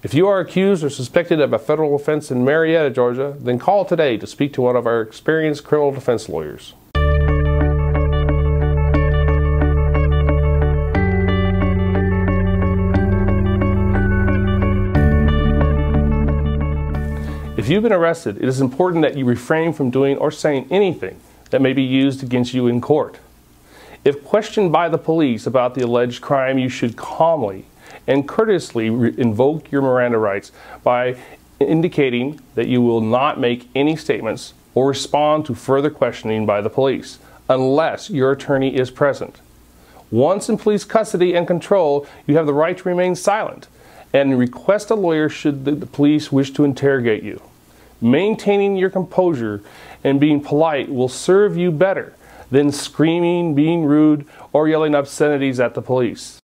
If you are accused or suspected of a federal offense in Marietta, Georgia, then call today to speak to one of our experienced criminal defense lawyers. If you've been arrested, it is important that you refrain from doing or saying anything that may be used against you in court. If questioned by the police about the alleged crime, you should calmly and courteously invoke your Miranda rights by indicating that you will not make any statements or respond to further questioning by the police unless your attorney is present. Once in police custody and control, you have the right to remain silent and request a lawyer should the police wish to interrogate you. Maintaining your composure and being polite will serve you better than screaming, being rude, or yelling obscenities at the police.